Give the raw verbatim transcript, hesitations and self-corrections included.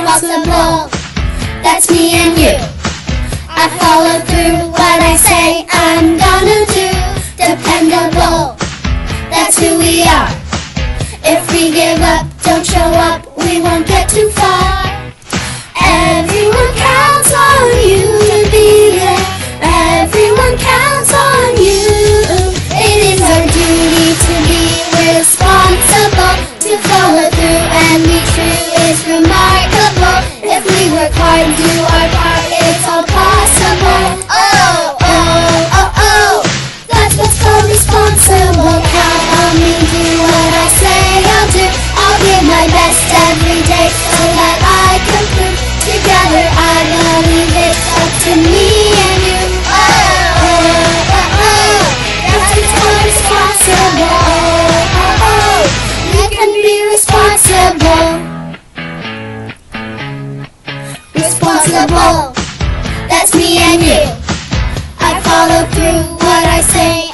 across the bowl. That's me and you. I follow through what I say I'm gonna do. Dependable, that's who we are. If we give up, don't show up, we won't get too far. Everyone counts on you to be there. Everyone counts on you. It is our duty to be responsible, to follow through and be true is remarkable. If we work hard and do our part, it's all possible. Oh, oh, oh, oh, that's what's called responsible. Count on me, do what I say I'll do. I'll give my best every day so that I can prove. Together I believe it's up to me and you. Oh, oh, oh, oh, that's what's called responsible. Oh, oh, oh, you can be responsible. Responsible, that's me and you. I follow through what I say.